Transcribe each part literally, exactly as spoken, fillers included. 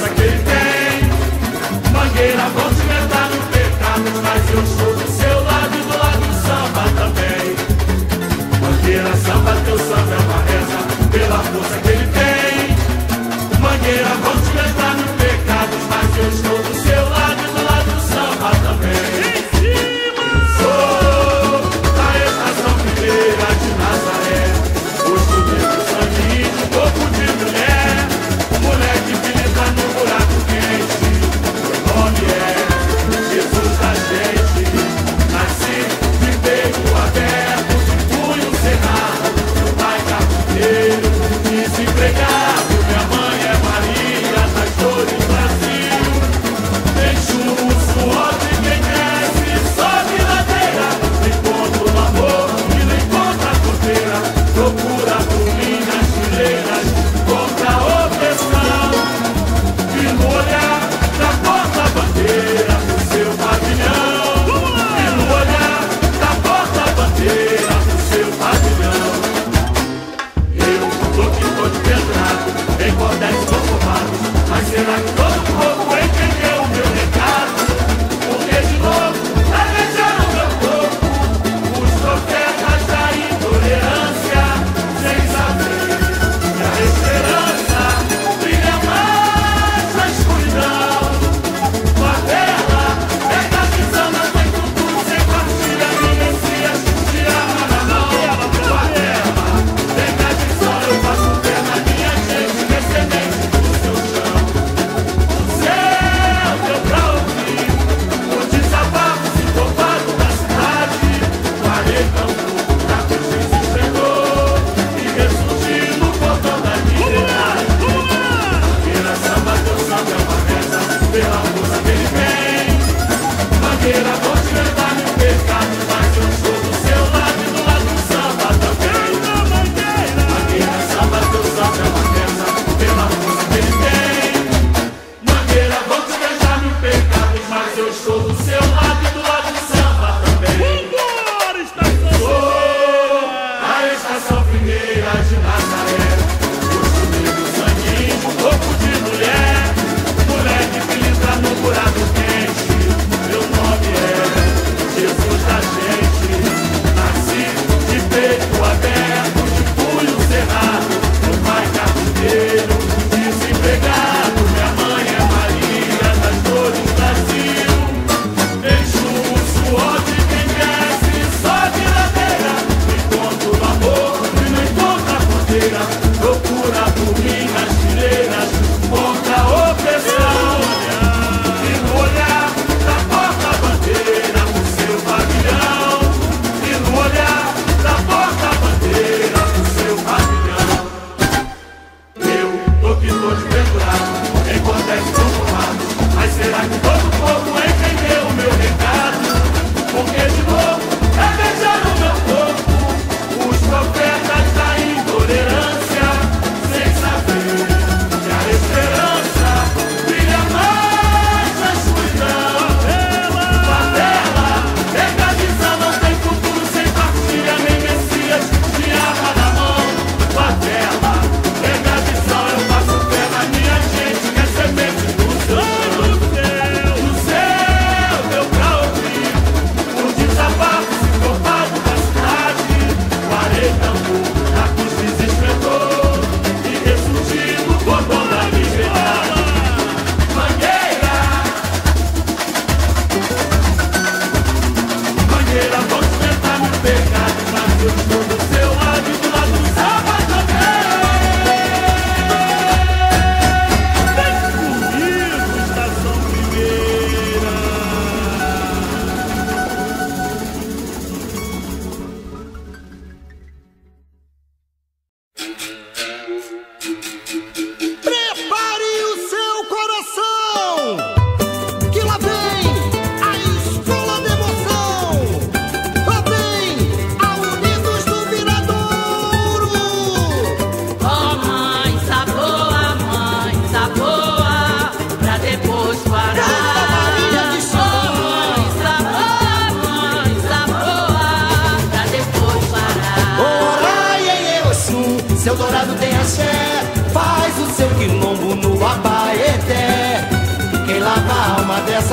força que ele tem. Mangueira, vou te meter no pecado, mas eu sou do seu lado e do lado do samba também. Mangueira, samba, teu samba é uma reza pela força que ele tem. Mangueira, vou te meter no pecado, mas eu estou do seu lado e do lado do samba também. Empregado, minha mãe é Maria da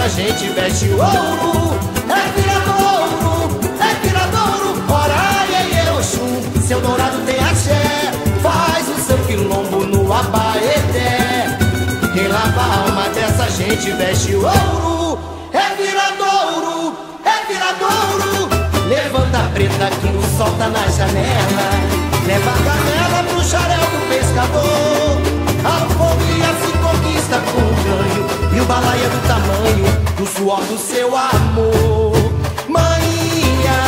a gente veste o ouro. É viradouro, é viradouro, Horaia e Oxum, seu dourado tem axé. Faz o seu quilombo no Abaeté. Quem lava a alma dessa gente veste o ouro. É viradouro, é viradouro. Levanta a preta que nos solta na janela. Leva a canela pro xarel do pescador. Ao fogo se conquista com o ganho. E o balaia do tamanho do suor do seu amor. Maninha,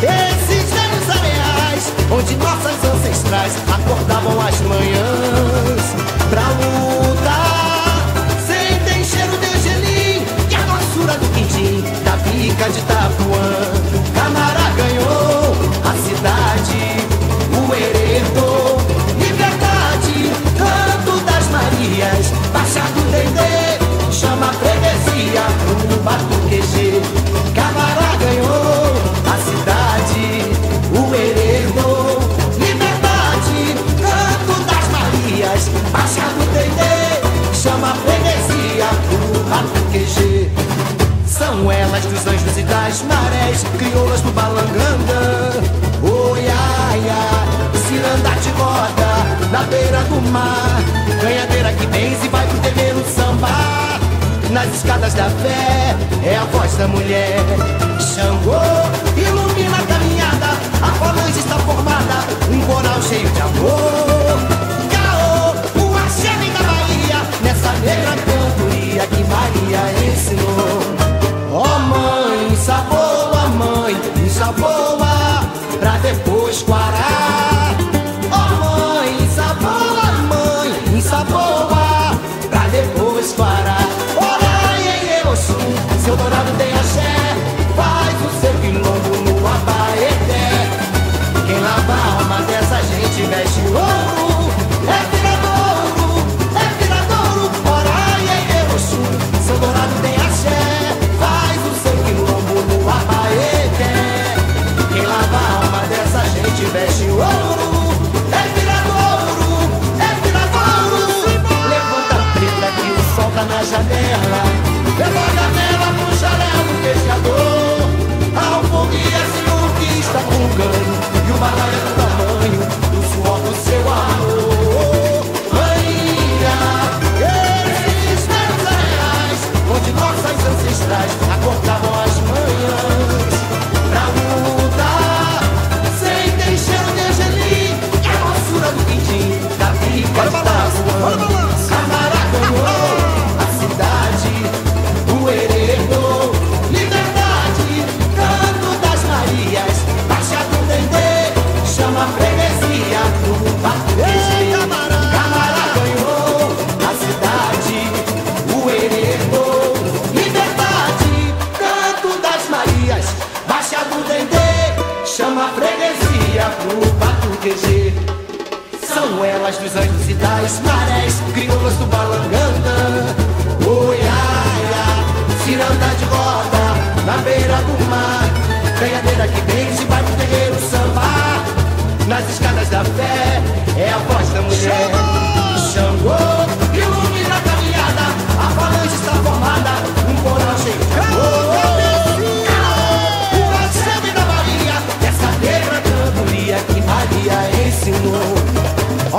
esses velhos areais onde nossas ancestrais acordavam as manhãs pra lutar. Sentem cheiro de gelim e a doçura do quindim da pica de Tapuã. Camará ganhou a cidade, o heredou liberdade, canto das Marias, baixado Dendê, chama a freguesia no Bato D G. Camará ganhou a cidade, o heredou liberdade, canto das Marias, baixado Dendê, chama a freguesia no Bato D G. São elas dos anjos e das marés, crioulas do balangandã. Oiaia, ciranda de roda, na beira do mar. Ganhadeira que benze e vai pro terreiro sambar. Nas escadas da fé, é a voz da mulher. Xangô ilumina a caminhada, a falange está formada, um coral cheio de amor. Caô, o axé vem da Bahia, nessa negra cantoria que Maria ensinou. Ó oh, mãe, ensaboa, mãe, ensaboa, pra depois quarar. Ó oh, mãe, ensaboa, mãe, ensaboa, pra depois quarar. Horaia e Oxum, seu dourado tem axé, faz o seu quilombo no Abaeté. Quem lava a alma dessa gente veste o ouro. É viradouro, é viradouro, Horaia e Oxum, seu dourado tem axé. Veste o ouro, é viradouro, é viradouro. Levanta a preta que o sol tá na janela. Leva a canela pro xarel do pescador. A alforria se conquista com o ganho e o balaio do tamanho do suor do seu amor. Rainha, esses meus reais onde nossas ancestrais acordavam as manhãs pra lutar. Bora balanço, bora balanço. Camará ganhou a cidade, o heredou liberdade, canto das Marias, baixa do Dendê, chama a freguesia do Bato. Camará, Camará ganhou a cidade, o heredou liberdade, canto das Marias, baixa do Dendê, chama a freguesia do Bato D G. São elas dos anjos e das marés, crioulas do balangandã. Oiaia, ciranda de roda, na beira do mar. Ganhadeira que benze, vai pro terreiro sambar. Nas escadas da fé, é a voz da mulher. Xangô, ilumina a caminhada, a falange está formada, um coral cheio de amor. Caô, o axé vem da Bahia, dessa negra cantoria que Maria ensinou.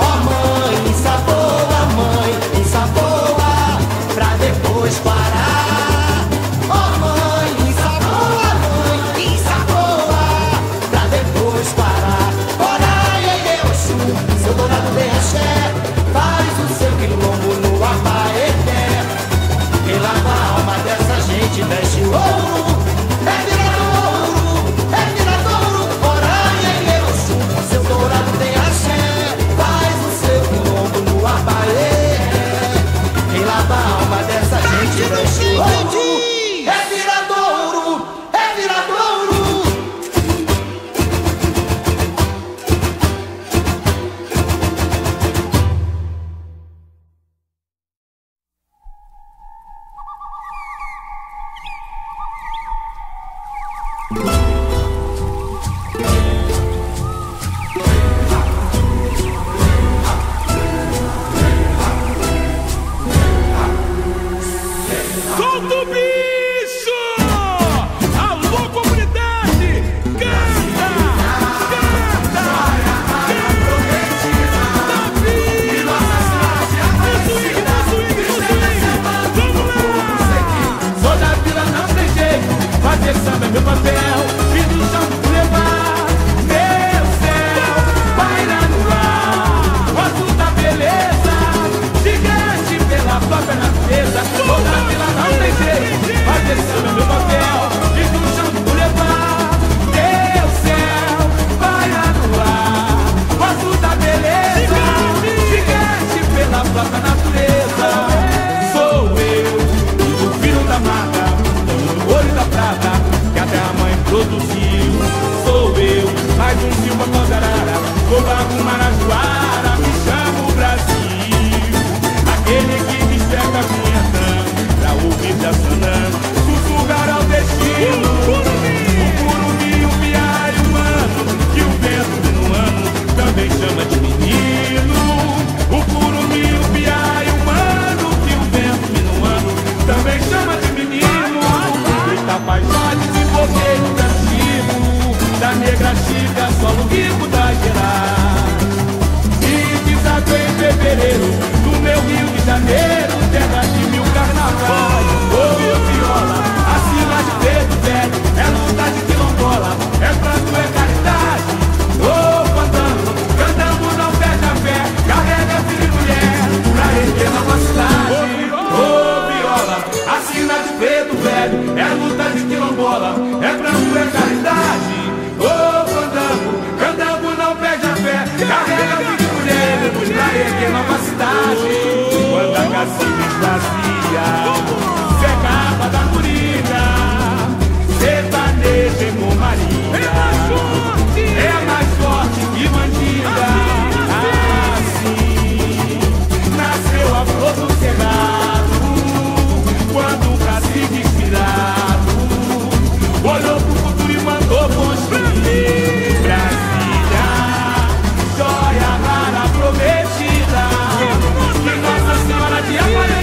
Ó oh, mãe, ensaboa, mãe, ensaboa, pra depois parar. Ó oh, mãe, ensaboa, mãe, ensaboa, pra depois parar. Horaia e Oxum, seu dourado tem axé, faz o seu quilombo no Abaeté. Quem lava a alma dessa gente veste o ouro. É viradouro, é viradouro, Horaia e Oxum, seu dourado tem axé. Quem lava a alma dessa gente veste o ouro. É viradouro, é viradouro. Don't be certeza, voltar pela não tem jeito, mas esse é o meu papel. Brasília, joia rara prometida, que Nossa Senhora de Aparecida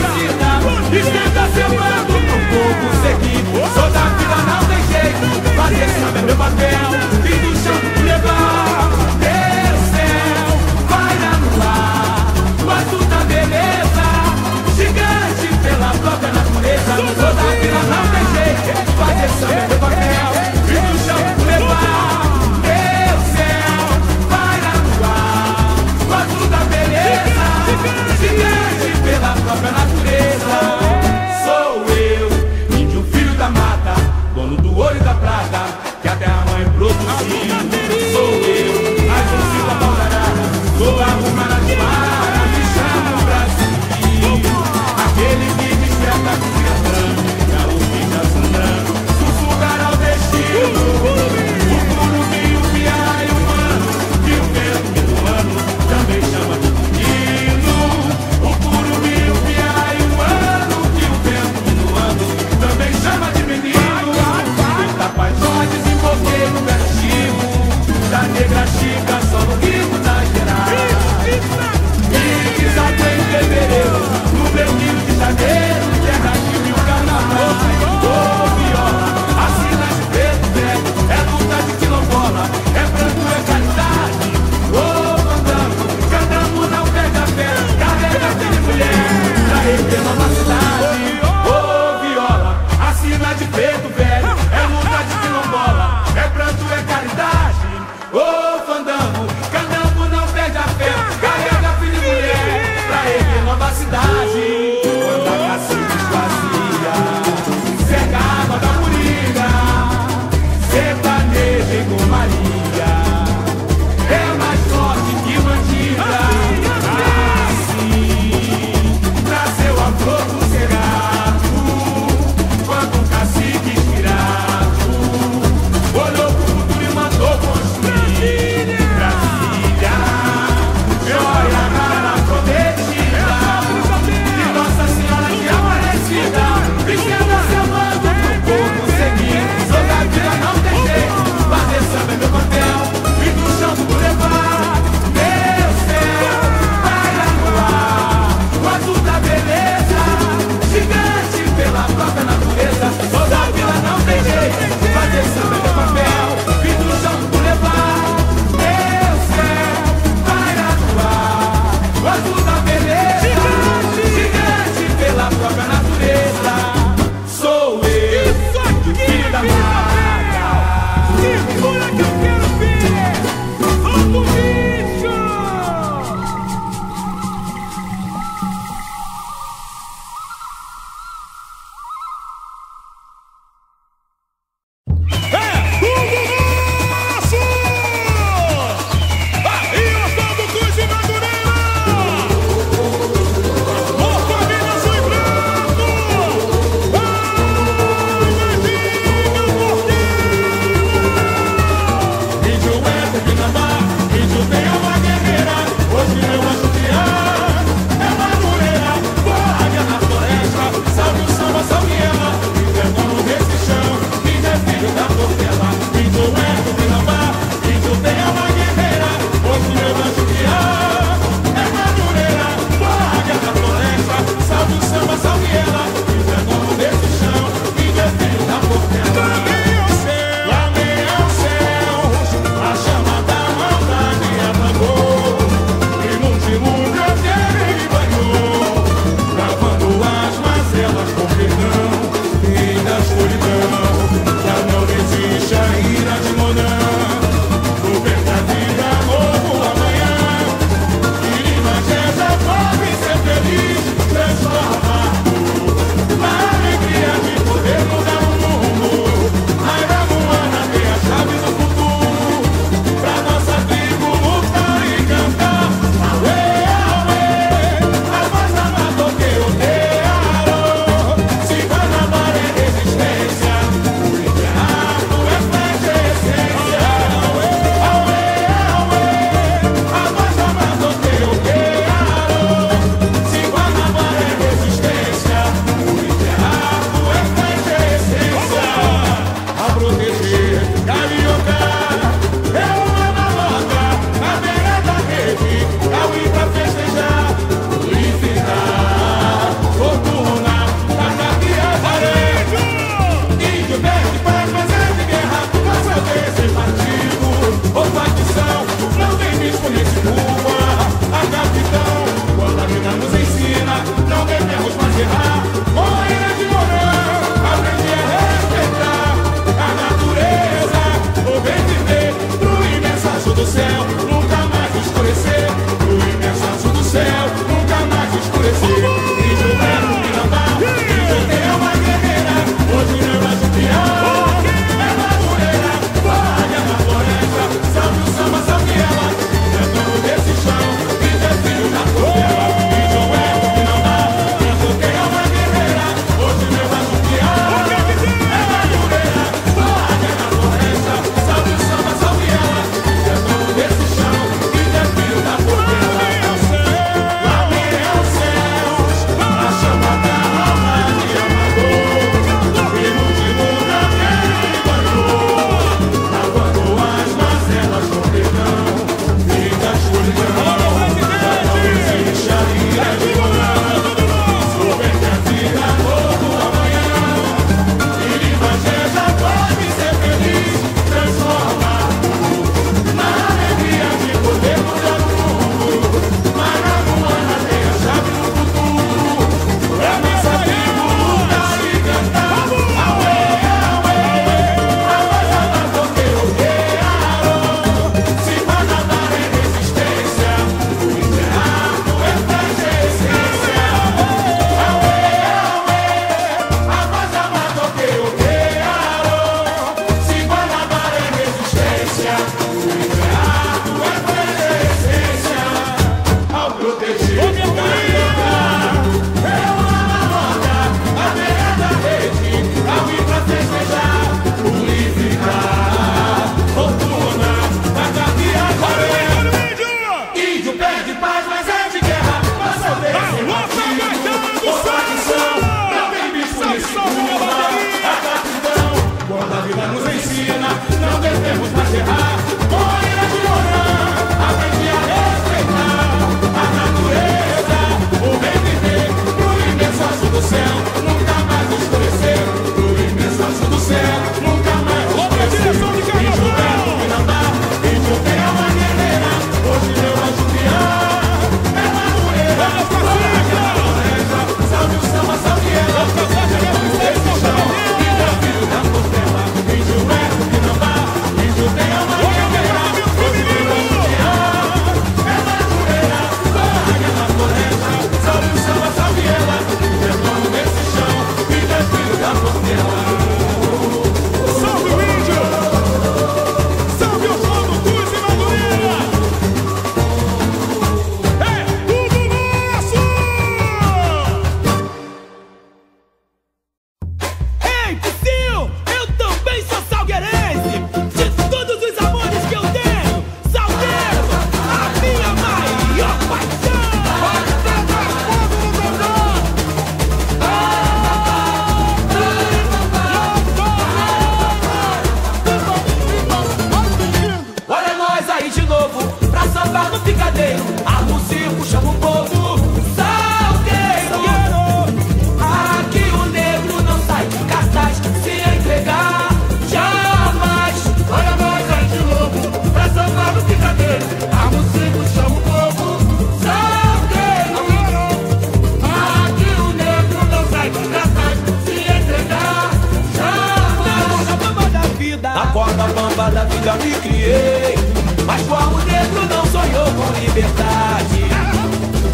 nunca me criei. Mas como negro não sonhou com liberdade,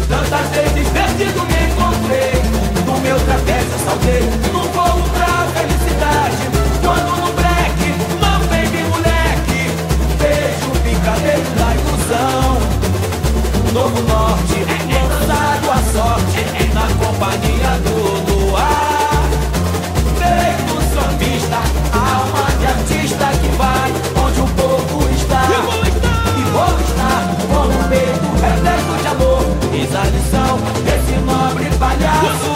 tantas vezes perdido me encontrei. No meu trapézio eu saltei num voo pra felicidade. Quando no break, não baby moleque, vejo o picadeiro da ilusão. Um novo norte, lançado à sorte, na companhia do luar. Feito sambista, alma de artista que vai onde o povo está. Eu vou estar, e vou estar com o peito repleto de amor. Fiz a lição desse nobre palhaço.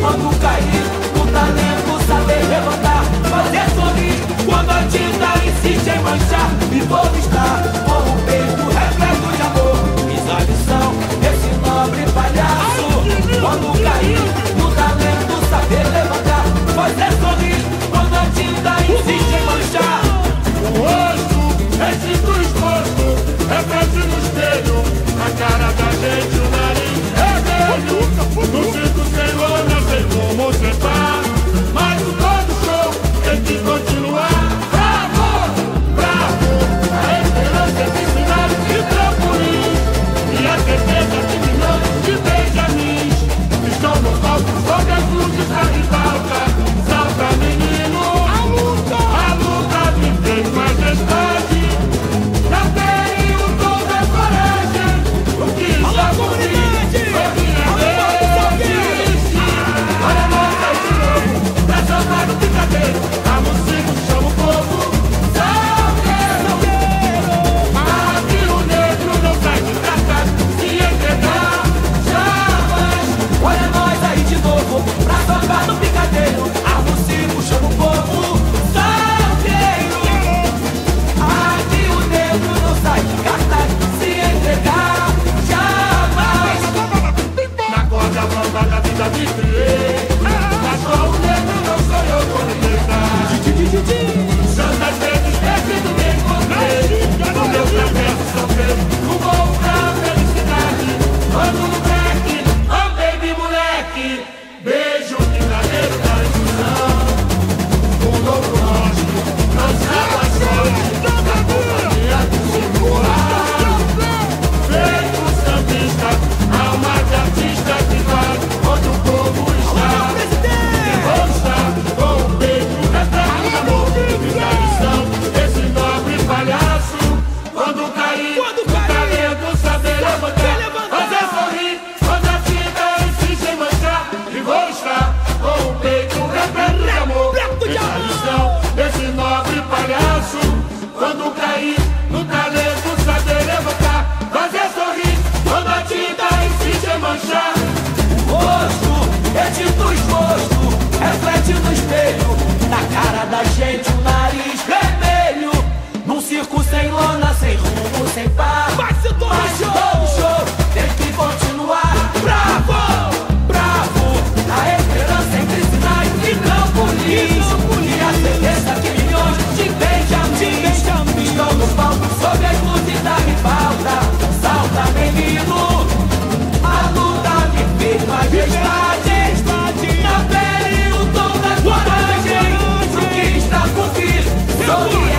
Quando cair, o talento saber levantar, fazer sorrir quando a tinta insiste em manchar. E vou estar com o peito repleto de amor. Fiz a lição desse nobre palhaço. Quando cair, no talento saber levantar, fazer sorrir quando a tinta insiste em manchar. O rosto é cinto exposto, é frente no espelho, a cara da gente, o nariz é velho. No cinto sem lona, sei como você tá, mas o todo show tem que continuar. Bravo, bravo, a esperança é de sinal de trampolim, e a certeza de milhão de benjamins. Estão no palco, só Jesus está em falta. Salta, menino, a luta, a luta de ter majestade. Já tem o dom da coragem, o que está por vir, foi minha vez. Olha nós aí de novo, pra saltar o picadeiro. A música chama o povo, salgueiro. Mas que o negro não sai de casa, se entregar jamais. Olha nós aí de novo, pra saltar o picadeiro. A música chama o povo, salgueiro. Mas que o negro não sai de casa, se entregar jamais. Na corda blanda da vida me criei, mas só o negro não sonhou com liberdade. Tantas vezes perdido me encontrei, no meu traverso sofrer, no voo pra felicidade. Ando no break, oh baby moleque, beijo o picadeiro da ilusão. Um novo norte, lançado à sorte, na companhia do circular. Feito um sambista, alma de artista que vai onde o povo está. E vou estar com o peito retrato de amor. Fiz a lição desse nobre palhaço. Quando cair, o talento saber levantar, fazer sorrir quando a tinta insiste em manchar. E vou estar com o peito repleto de amor. Fiz a lição desse nobre palhaço. Quando cair, o talento saber levantar, fazer sorrir quando a tinta insiste em manchar. O rosto é tinto exposto, reflete no espelho, na cara da gente o nariz vermelho. Num circo sem lona, sem rumo, sem par, mas se todo show tem que continuar. Bravo, bravo, a esperança entre sinais e trampolins, e a certeza que milhões de benjamins estão no palco sob as luzes da ribalta. Salta, menino, a luta me fez majestade. Na pele o tom da coragem, por vir, sou que é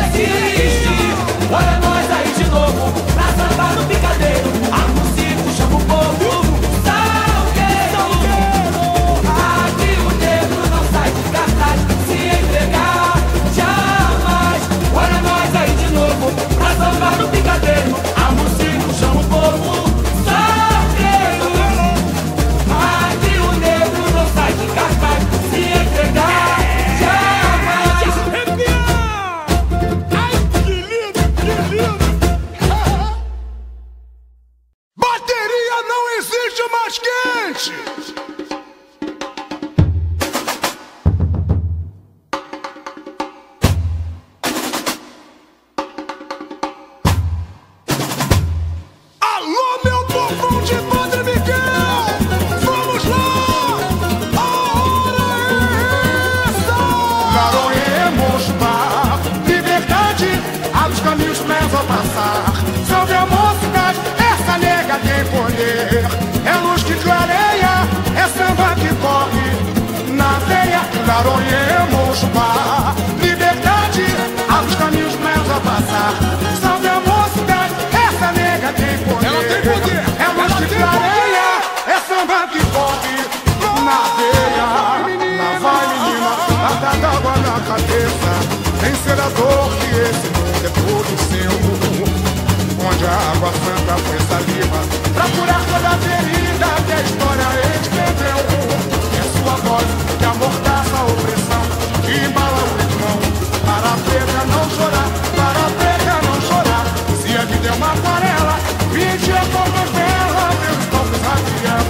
resistir. Olha nós aí de novo, pra salvar no picadeiro. A música chama o povo, salgueiro. Aqui o negro não sai de cartaz, se entregar jamais. Olha nós aí de novo, pra salvar no picadeiro. A música chama o povo, salgueiro. Aqui o negro não sai de cartaz, se entregar. Liberdade, abre os caminhos. da dor que esse mundo é todo seu, onde a água santa foi saliva pra curar toda ferida que a história escreveu. É sua voz que amordaça a opressão, que embala o irmão, para a preta não chorar, para a preta não chorar. Se a vida é uma aquarela, pinte a cor dela, meus pobres rabiam.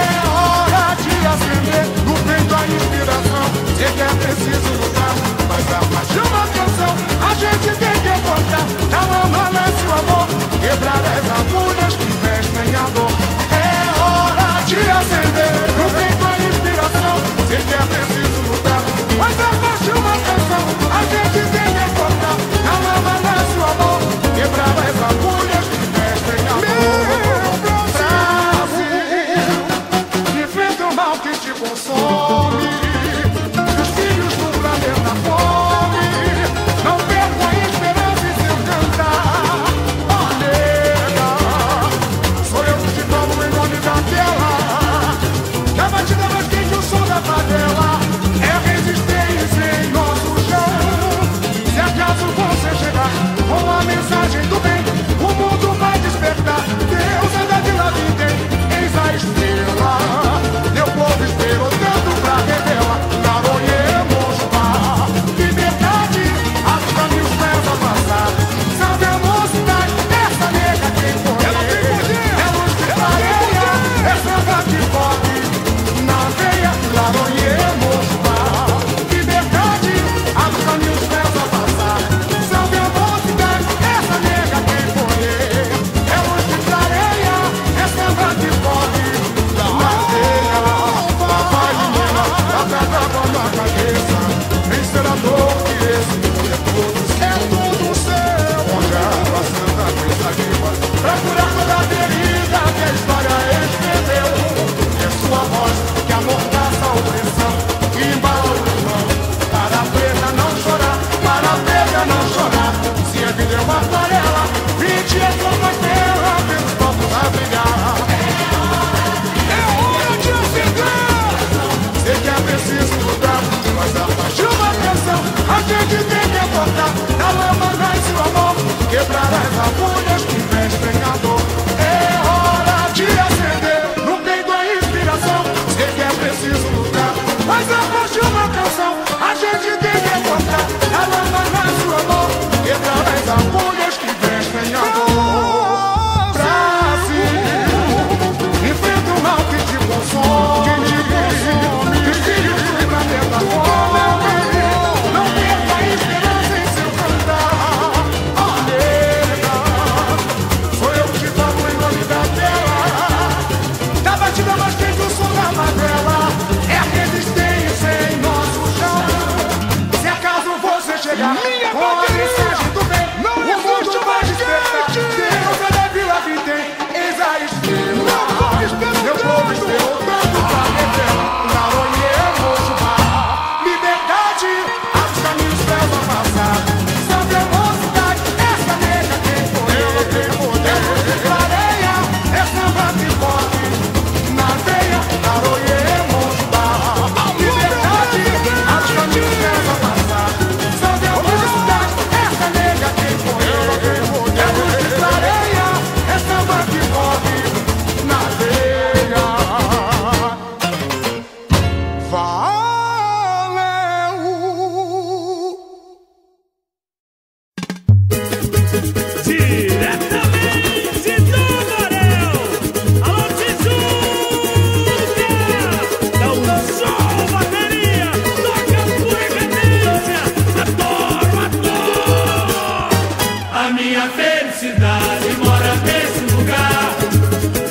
É hora de acender no peito a inspiração, se é preciso lutar. Mas de uma canção a gente tem que encontrar. Na lama nasce o amor, quebrar as agulhas que vestem a dor. É hora de acender no peito a inspiração, se é preciso lutar. Mas de uma canção a gente tem que encontrar. Na lama nasce o amor, quebrar as agulhas que vestem a dor. Meu Brasil, enfrenta o mal que te consome.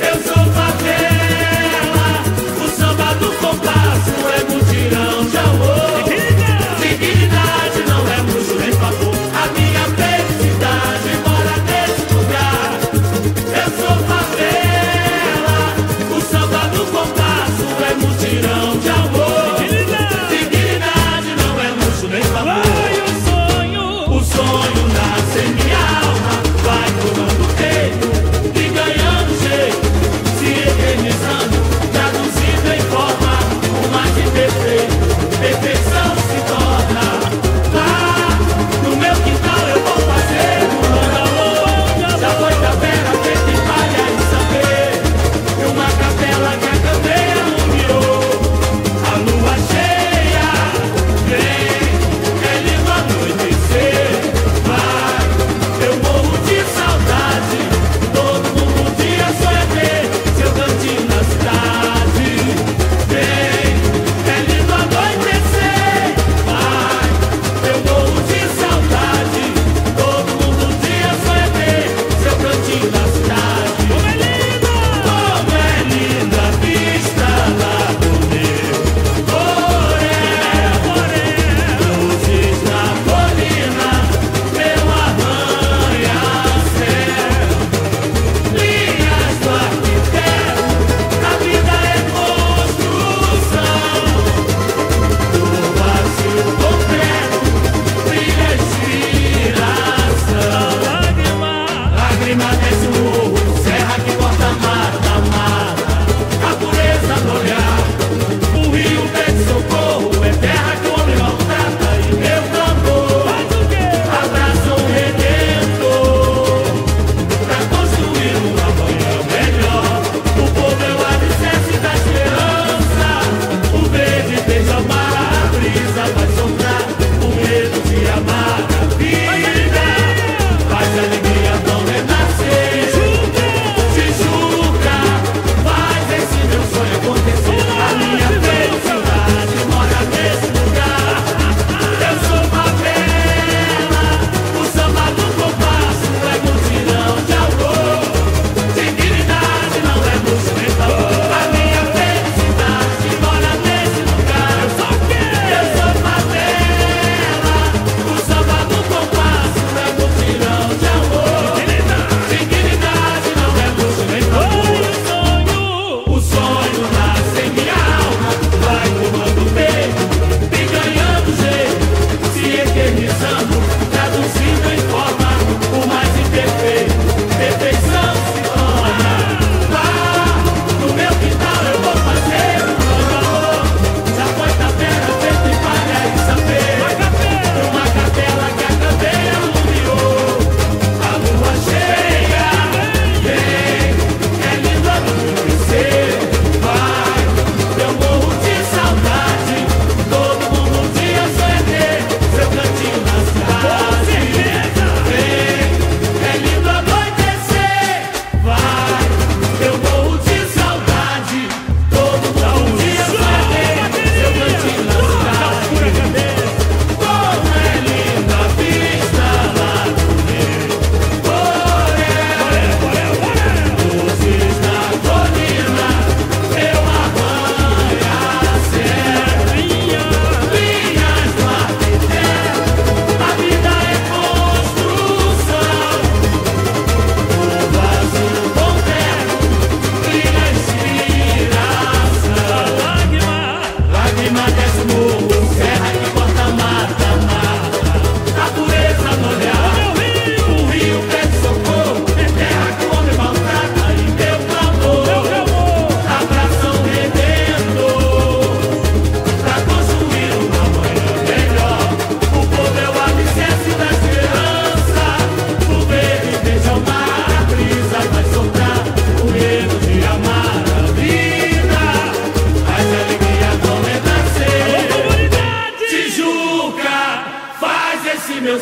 Eu sou favela, o samba do compasso é mundial.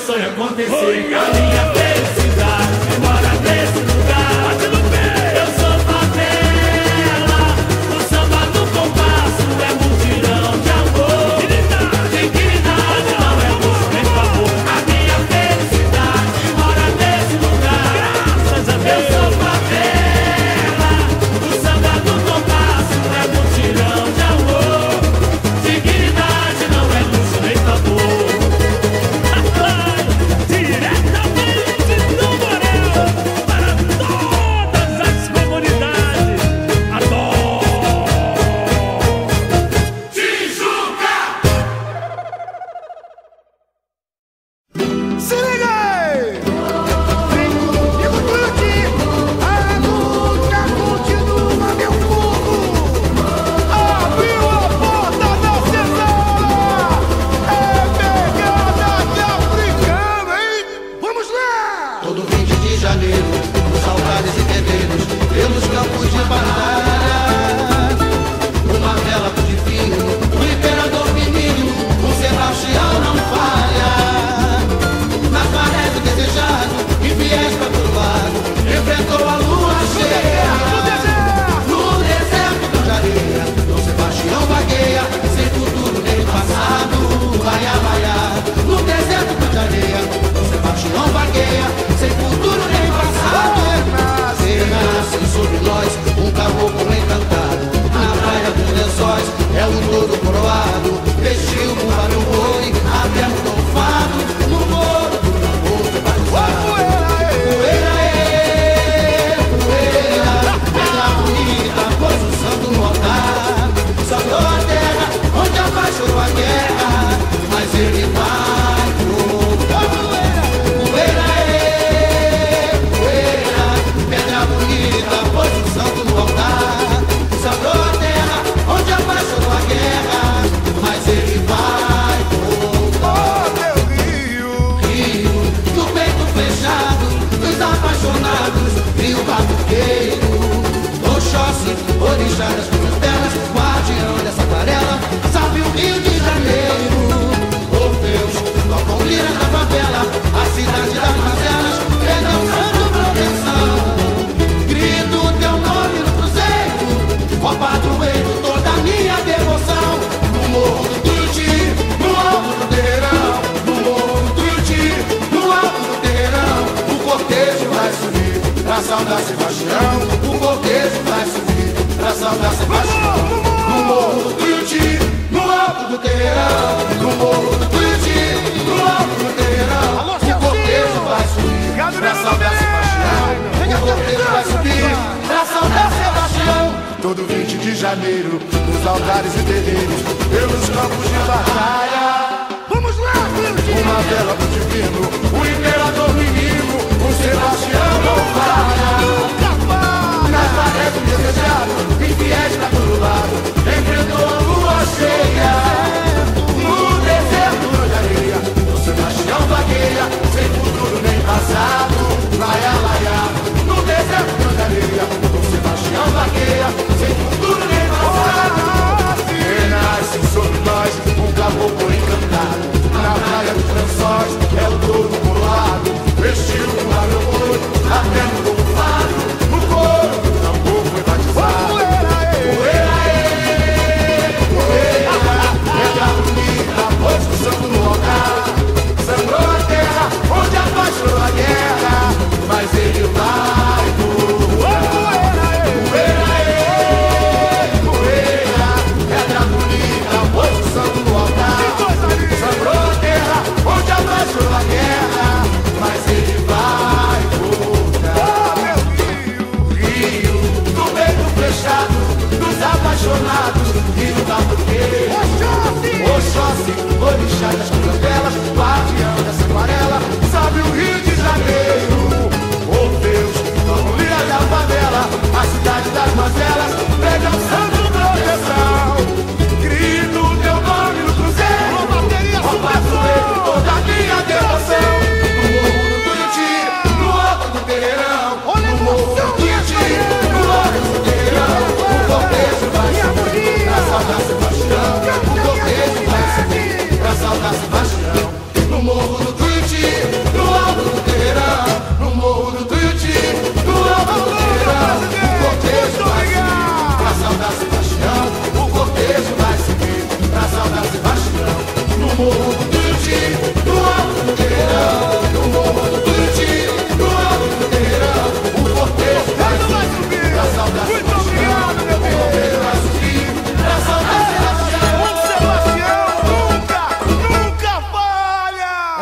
sonho acontecer. A minha felicidade mora nesse lugar. Eu sou favela, o samba do compasso é mutirão de amor. Tem que dar, não é amor, nem favor. A minha felicidade mora nesse lugar. Graças a Deus. Eu sou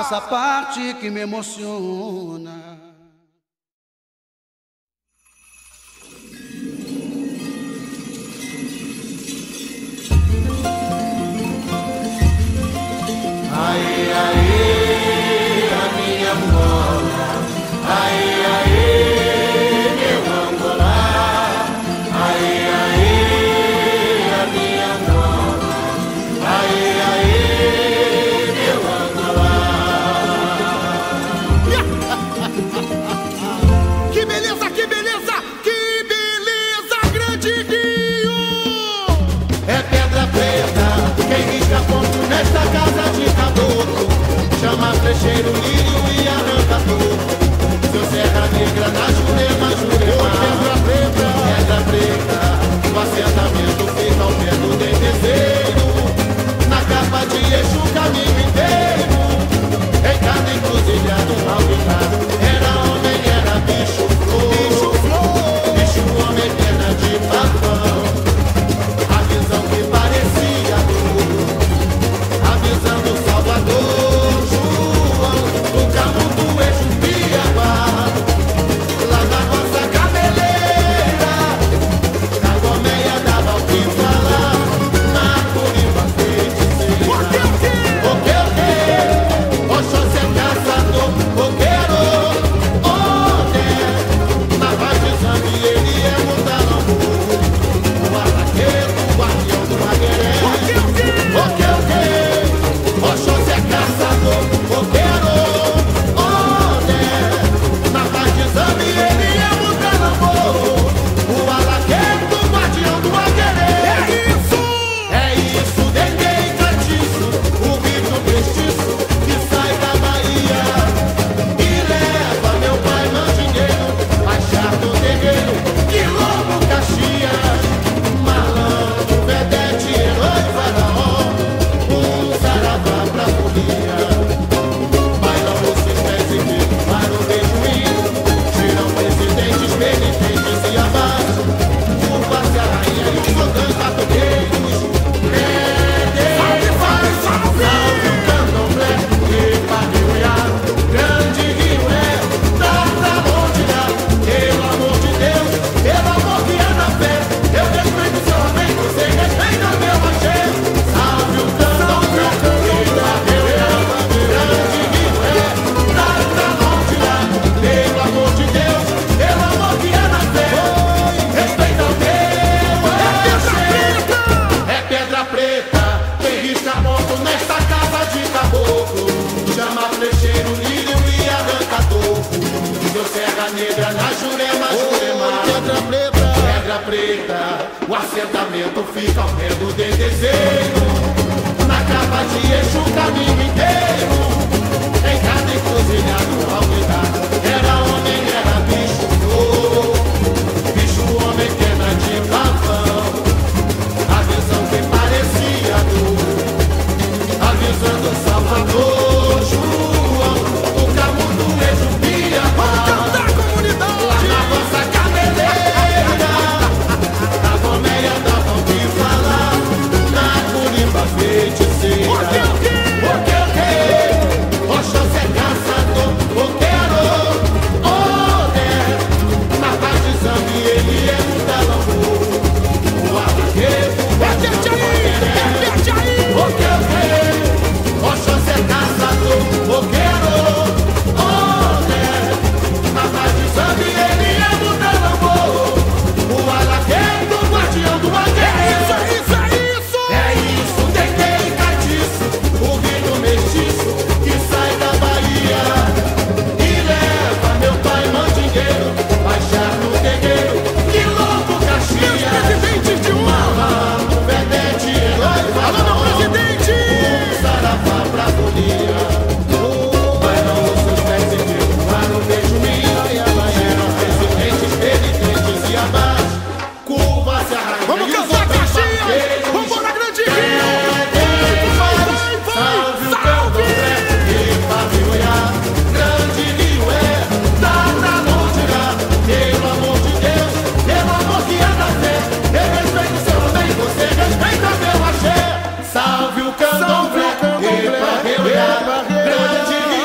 essa parte que me emociona. Aê, aê, a minha Angola, aê, aê, meu Angola, aê, aê, a minha Angola, aê, aê, meu Angola. Que beleza, que beleza, que beleza, grande Guinho! É pedra preta, quem risca ponto nesta casa de caboclo, chama flecheiro, lírio e arranca toco. Seu Serra Negra na Jurema, Jurema, pedra preta, pedra preta, o assentamento feito ao pé do dentezeiro, na capa de Exu o caminho inteiro, em cada encruzilhada um alvinado, era homem, era bicho flor, bicho flor, bicho homem, pena de papão, a visão que parecia dor, avisando Salvador, João, no carro do Exu Piauá, lá na nossa cabeleira, na colmeia dava o que falar, na coriba feiticeira. O que, o que? O que, o que? Oxóssi é caçador, coqueiro, oné, na paz de sangue ele é o talambu, o arraqueiro, o guardião do magueré. O que, o que? O que, o que? Oxóssi é caçador, coqueiro, olé, na paz de exame ele é o talambo, o alaqueiro do guardião do aguerê. É isso, é isso, dengue e catiço, o bicho pestiço que sai da Bahia e leva meu pai mandingueiro, achado terreiro, que louco Caxias, malandro, vedete, herói, faraó. O assentamento fica ao pé do dentezeiro, na capa de Exu o caminho inteiro, em cada encruzilhada um alvidado, era homem, era bicho flor, bicho homem, pena de pavão, a visão que parecia dor, avisando o Salvador, João, o caminho do Exu Piauá. Salve o candomblé, epa, reuia, grande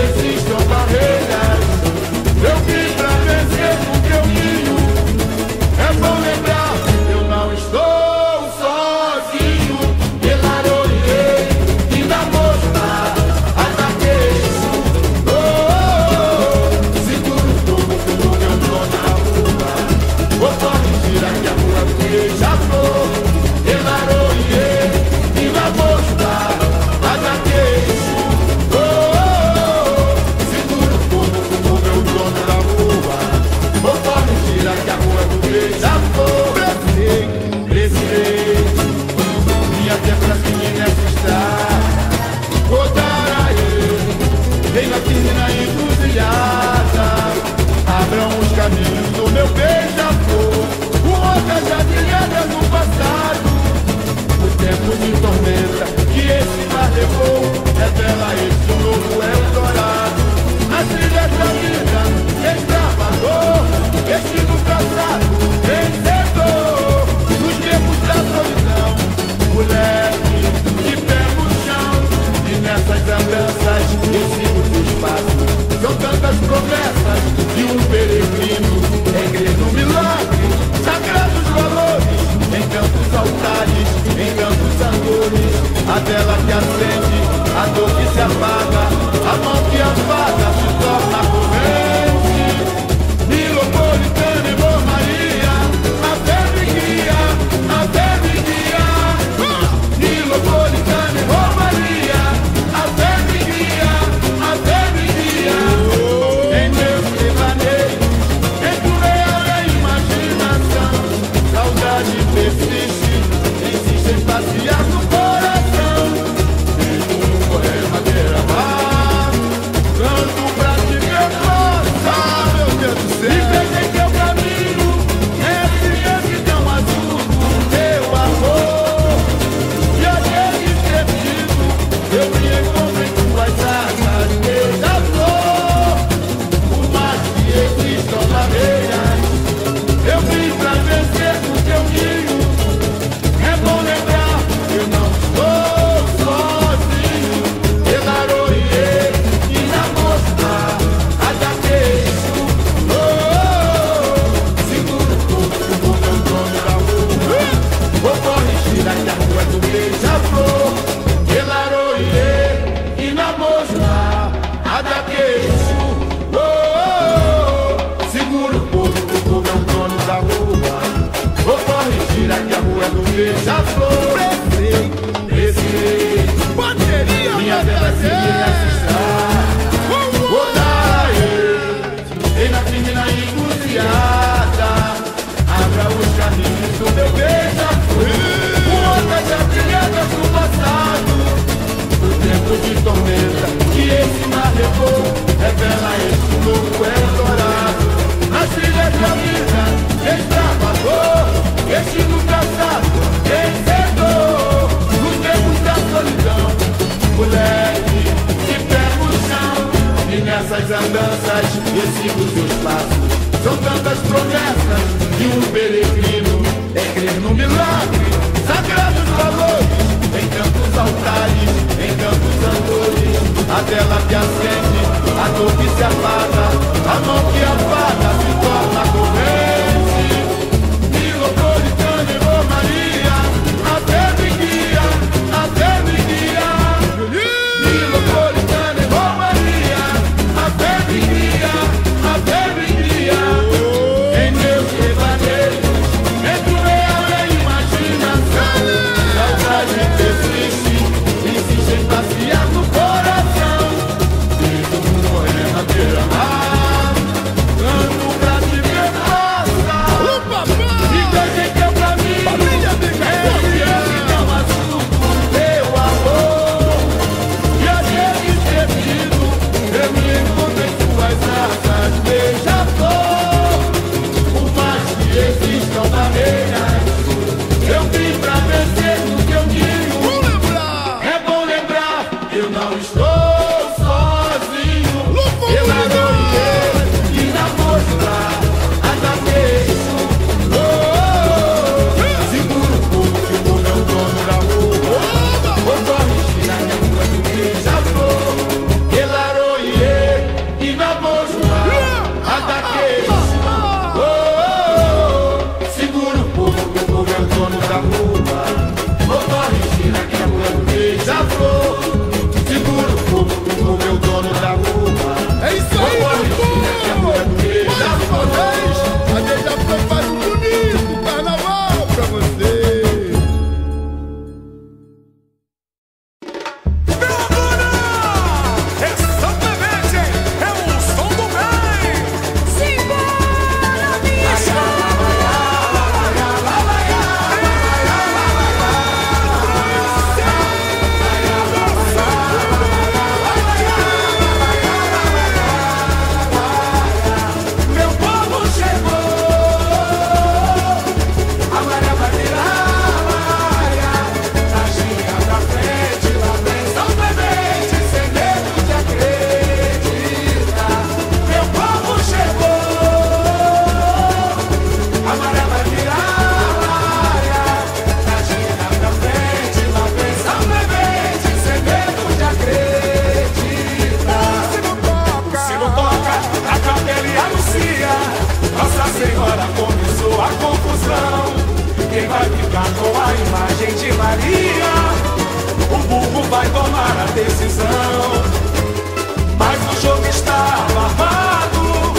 existam barreiras. Eu vim pra vencer porque eu vinho. É bom lembrar, eu não estou sozinho. Me laroiei, me dá mostra, ataquei. Oh, oh, oh. Seguro o tomo que eu não tô na rua. Vou só me tirar que a rua me já flor. Abram os caminhos do meu beija-flor. O roca já brilhava no passado. O tempo me tormenta que esse mar levou. É bela esse um novo Eldorado. A trilha da vida, desbravador. Destino traçado, vencedor. Nos tempos da solidão, moleque de pé no chão. E nessas andanças, ensino do espaço. São tantas promessas de um peregrino em grito milagre, sagrados valores, em tantos altares, em tantos sabores. A vela que acende, a dor que se apaga, a mão que afaga se torna corrente. Nilopolitana e Boa Maria, a fé me guia, a fé me guia. Nilopolitana e Boa Maria, a fé me guia, a fé me guia. Em meus devaneios, enturei a imaginação. Saudade persiste, insiste em passear no coração. Fico um poema derramado, canto pra te ver passar, meu Deus do céu. E veja em teu caminho, esse esse tão azul do teu amor. E aquele esquecido, eu me encontro em tuas asas, beija-flor. Eu vim pra vencer o teu ninho. É bom lembrar, eu não estou sozinho. Elaroiê, e na mostra, ataquei. Oh, oh, oh. Seguro tudo, vou meu dono da rua. Vou corrigir a rua do beija-flor. Elaroiê, e na mostra, ataquei. Que a rua é do beija-flor. Prefeito, bateria, minha vela se me vou dar eu, ei na firmina encruzilhada. Abra os caminhos do meu beija-flor. Uma já brilhada do passado. O tempo de tormenta que esse mar levou. Revela esse novo Eldorado. As trilhas da vida, desbravador. Este no traçado, vencedor. Nos tempos da solidão, moleque de pé no chão. E nessas andanças, sigo os seus passos. São tantas promessas de um peregrino. É crer no milagre, sagrados valores. Em tantos altares, em tantos santores. A vela que acende, a dor que se apaga. A mão que apaga se torna corrente. Canto pra te ver Maria, o vulgo vai tomar a decisão. Mas o jogo estava armado,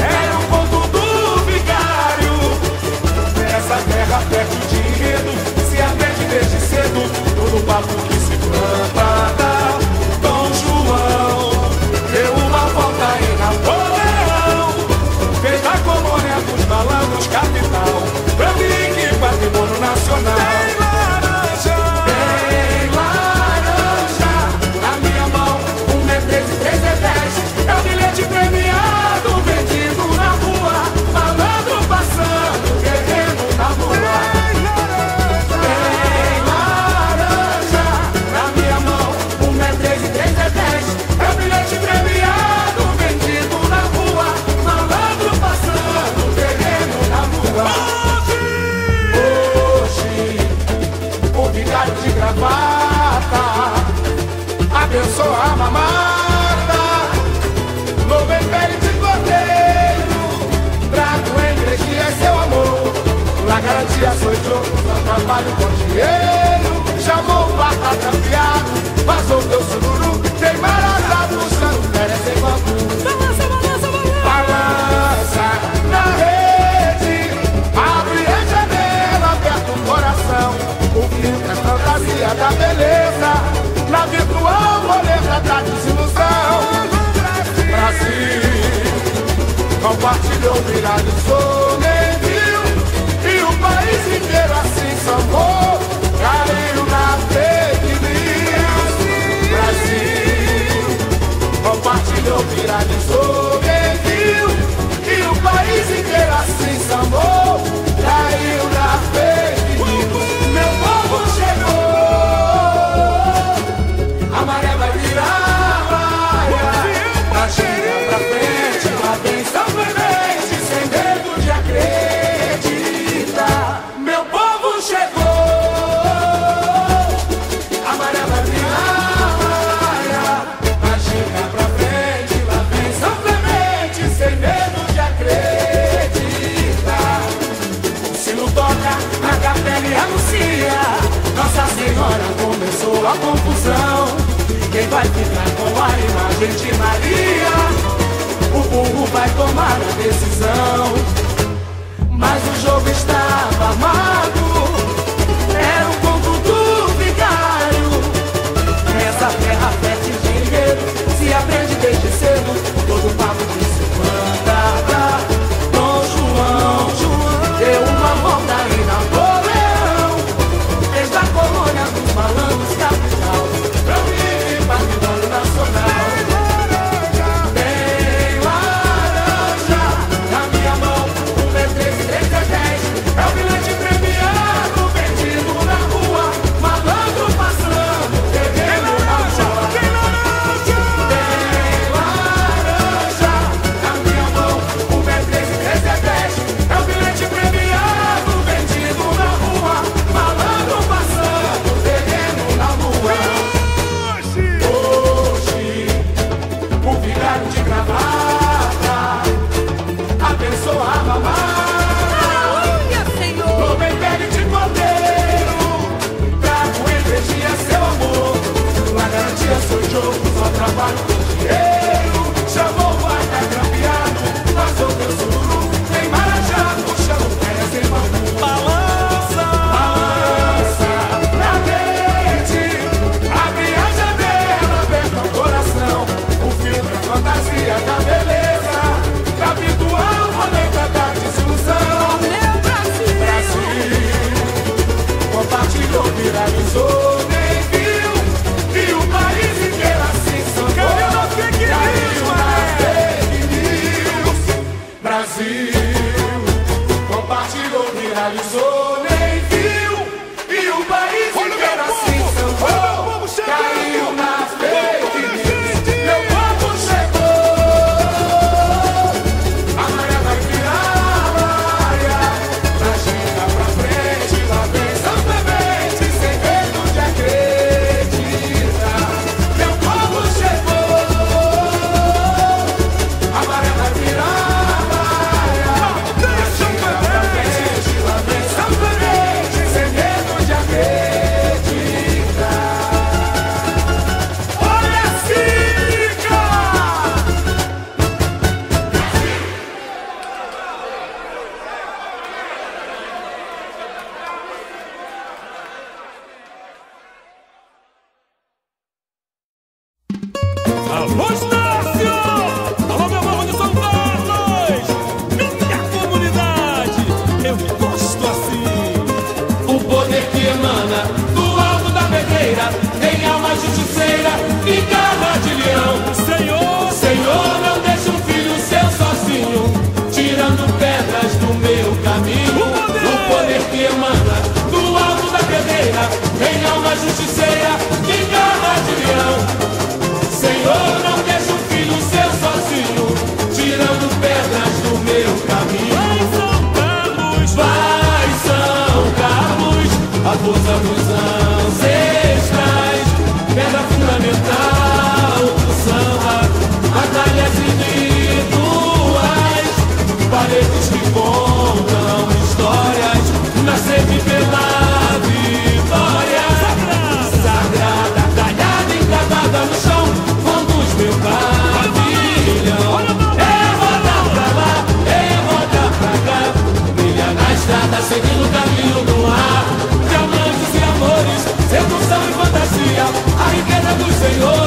era um conto do vigário. Nessa terra fértil de enredo, se aprende desde cedo, todo papo que se planta dá Dom João. Deu uma volta em Napoleão, fez da colônia dos malandros capital, pra mim que patrimônio nacional. A mamada, novo império de cordeiro, trago entre que é seu amor. La garantia sou eu, só trabalho com dinheiro. Chamou o barco atrafiado, passou teu sururu. Tem marasado no chão, merece quanto. Balança, balança, balança, balança na rede. Abre a janela, aperta o coração. O filtro é fantasia da beleza. Na virtual boleta da desilusão, Brasil compartilhou, viralizou, nem viu, e o país inteiro assim sambou, caiu na fake news. Brasil compartilhou, viralizou, nem viu, e o país inteiro assim sambou, caiu na fake news. Meu povo chegou. A confusão, quem vai ficar com a imagem de Maria? O povo vai tomar a decisão. Mas o jogo estava armado, era um conto do vigário. Nessa terra fértil de enredo, se aprende desde cedo, todo papo que se planta dá Dom João. João deu uma volta em Napoleão, desde a colônia dos malandros. É o bilhete premiado. somos ancestrais, pedra fundamental do samba, batalhas individuais, paredes que contam histórias, nascer pela vitória sagrada, talhada encravada no chão, quando os meus pavilhão. Seguindo o caminho do ar, diamantes e amores, sedução e fantasia, a riqueza dos senhores, dos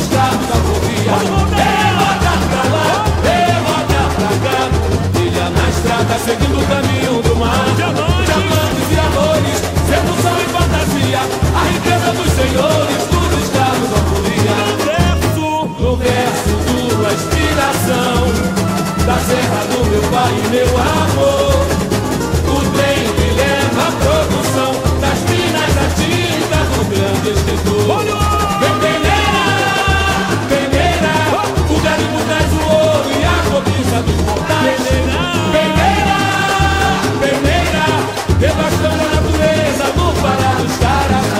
escravos da pobreza. Derrota pra lá, derrota pra cá, trilha na estrada, seguindo o caminho do mar, diamantes e amores, sedução e fantasia, a riqueza dos senhores, dos escravos da pobreza. No verso tua inspiração, da serra do meu pai e meu amor, produção das minas da tinta do grande escritor. Vem peneira, peneira, o garimpo traz o ouro e a cobiça dos mortais. Peneira,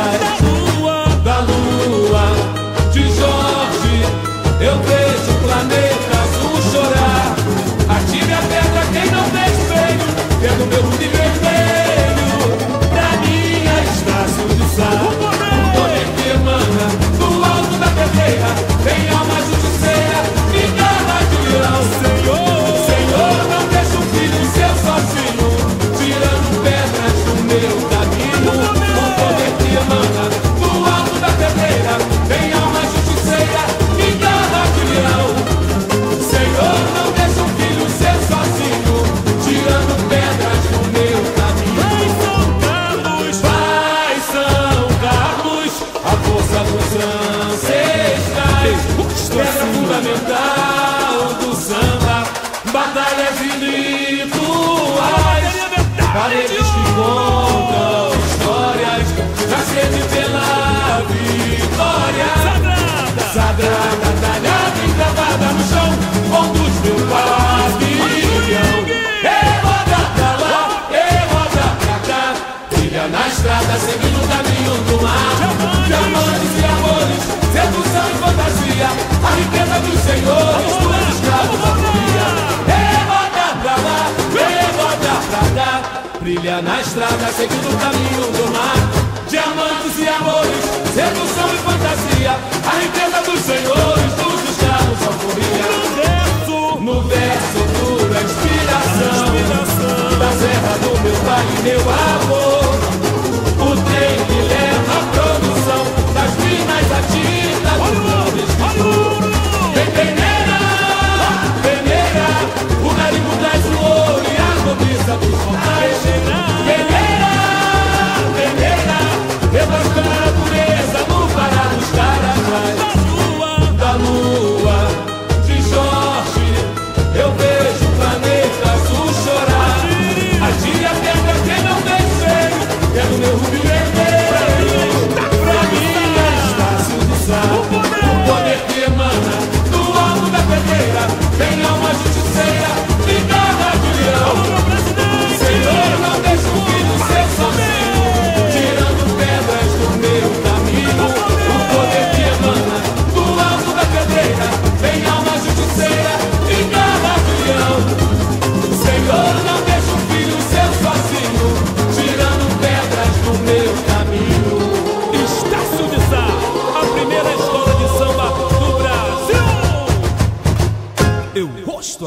peneira, devastando a natureza no Pará dos Carajás. Da lua, de Jorge, eu vejo o planeta azul chorar. Atire a pedra quem não tem espelho, pelo meu mundo vermelho. Tem alma judiceira e garra de leão. Senhor, Senhor, não deixa o filho seu sozinho, tirando pedras do meu caminho. O poder que emana do alto da pedreira, tem alma judiceira e garra de leão. Senhor, não deixa o filho seu sozinho, tirando pedras do meu caminho. Vai São Carlos, vai São Carlos, a força dos ancestrais, pedra fundamental do samba, batalhas individuais, paredes que contam histórias, na sede pela vitória sagrada, talhada e gravada no chão, conduz meu pavilhão. E roda pra lá, e roda pra cá, trilha na estrada, seguindo o caminho do mar, diamantes e amores, sedução e fantasia, a riqueza dos senhores, dos escravos da pobreza. Levanta pra lá, levanta pra cá, brilha na estrada, seguindo o caminho do mar, diamantes e amores, sedução e fantasia, a riqueza dos senhores, dos escravos da pobreza. No verso pura inspiração, da serra do meu pai e meu amor, o trem que leva a produção das minas da tinta do mundo escritor. Vem peneira, peneira, o garimpo traz o ouro e a cobiça dos mortais. Peneira, peneira, devastando a natureza no Pará dos Carajás. Da lua, de Jorge, eu vejo o planeta azul chorar. Atire a pedra quem não tem feio, pelo meu rubi vermelho. Pra mim é estácio de sal, o poder que emana tem alma justiceira e garra de leão. Senhor, não deixa o filho ser sozinho, tirando pedras do meu caminho. O poder que emana do alto da pedreira, tem alma justiceira e garra de leão. Senhor, não deixa o filho ser sozinho, tirando pedras do meu caminho. Estácio de Sá, a primeira escola de samba do Brasil. Eu gosto